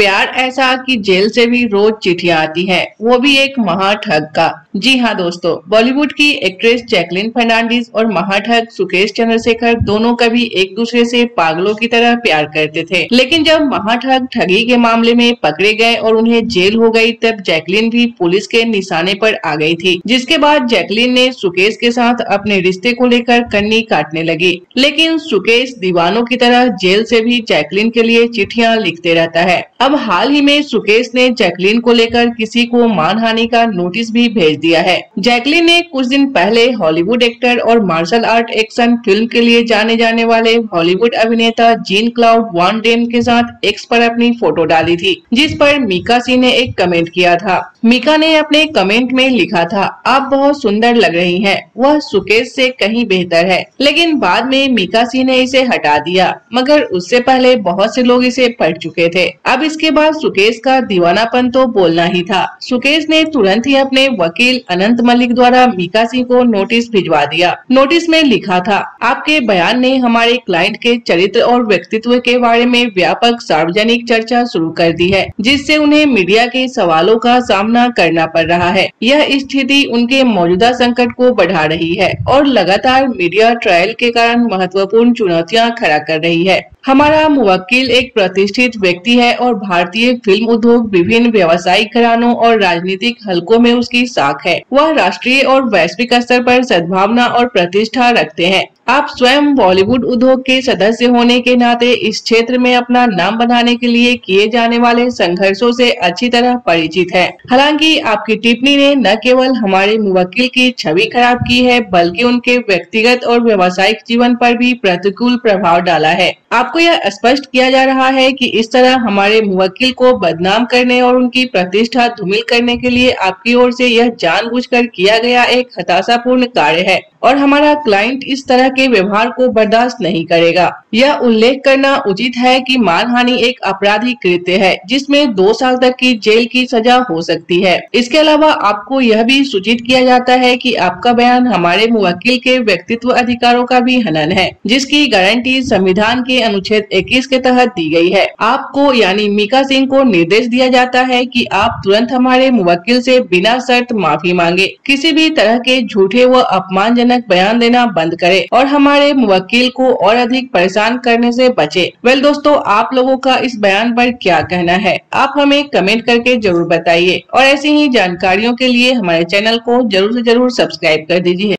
प्यार ऐसा कि जेल से भी रोज चिट्ठियां आती है, वो भी एक महाठग का। जी हाँ दोस्तों, बॉलीवुड की एक्ट्रेस जैकलिन फर्नांडिस और महाठग सुकेश चंद्रशेखर दोनों कभी एक दूसरे से पागलों की तरह प्यार करते थे, लेकिन जब महाठग ठगी के मामले में पकड़े गए और उन्हें जेल हो गई तब जैकलिन भी पुलिस के निशाने पर आ गई थी, जिसके बाद जैकलिन ने सुकेश के साथ अपने रिश्ते को लेकर कन्नी काटने लगी। लेकिन सुकेश दीवानों की तरह जेल से भी जैकलिन के लिए चिट्ठियाँ लिखते रहता है। अब हाल ही में सुकेश ने जैकलिन को लेकर किसी को मानहानि का नोटिस भी भेज दिया है। जैकलिन ने कुछ दिन पहले हॉलीवुड एक्टर और मार्शल आर्ट एक्शन फिल्म के लिए जाने जाने वाले हॉलीवुड अभिनेता जीन क्लाउड वंडम के साथ एक्स पर अपनी फोटो डाली थी, जिस पर मीका सिंह ने एक कमेंट किया था। मीका ने अपने कमेंट में लिखा था, आप बहुत सुंदर लग रही हैं, वह सुकेश से कहीं बेहतर है। लेकिन बाद में मीका सिंह ने इसे हटा दिया, मगर उससे पहले बहुत से लोग इसे पढ़ चुके थे। अब इसके बाद सुकेश का दीवानापन तो बोलना ही था। सुकेश ने तुरंत ही अपने वकील अनंत मलिक द्वारा मीका सिंह को नोटिस भिजवा दिया। नोटिस में लिखा था, आपके बयान ने हमारे क्लाइंट के चरित्र और व्यक्तित्व के बारे में व्यापक सार्वजनिक चर्चा शुरू कर दी है, जिससे उन्हें मीडिया के सवालों का सामना करना पड़ रहा है। यह स्थिति उनके मौजूदा संकट को बढ़ा रही है और लगातार मीडिया ट्रायल के कारण महत्वपूर्ण चुनौतियाँ खड़ा कर रही है। हमारा मुवक्किल एक प्रतिष्ठित व्यक्ति है और भारतीय फिल्म उद्योग विभिन्न व्यावसायिक घरानों और राजनीतिक हलकों में उसकी साख है। वह राष्ट्रीय और वैश्विक स्तर पर सद्भावना और प्रतिष्ठा रखते हैं। आप स्वयं बॉलीवुड उद्योग के सदस्य होने के नाते इस क्षेत्र में अपना नाम बनाने के लिए किए जाने वाले संघर्षों से अच्छी तरह परिचित हैं। हालांकि आपकी टिप्पणी ने न केवल हमारे मुवक्किल की छवि खराब की है, बल्कि उनके व्यक्तिगत और व्यावसायिक जीवन पर भी प्रतिकूल प्रभाव डाला है। आपको यह स्पष्ट किया जा रहा है कि इस तरह हमारे मुवक्किल को बदनाम करने और उनकी प्रतिष्ठा धूमिल करने के लिए आपकी ओर से यह जानबूझकर किया गया एक हताशापूर्ण कार्य है और हमारा क्लाइंट इस तरह के व्यवहार को बर्दाश्त नहीं करेगा। यह उल्लेख करना उचित है कि मानहानि एक आपराधिक कृत्य है, जिसमें 2 साल तक की जेल की सजा हो सकती है। इसके अलावा आपको यह भी सूचित किया जाता है कि आपका बयान हमारे मुवक्किल के व्यक्तित्व अधिकारों का भी हनन है, जिसकी गारंटी संविधान के अनुच्छेद 21 के तहत दी गई है। आपको यानी मीका सिंह को निर्देश दिया जाता है कि आप तुरंत हमारे मुवक्किल से बिना शर्त माफी मांगे, किसी भी तरह के झूठे व अपमानजनक बयान देना बंद करें और हमारे मुवक्किल को और अधिक परेशान करने से बचें। वेल दोस्तों, आप लोगों का इस बयान पर क्या कहना है, आप हमें कमेंट करके जरूर बताइए और ऐसी ही जानकारियों के लिए हमारे चैनल को जरूर से जरूर सब्सक्राइब कर दीजिए।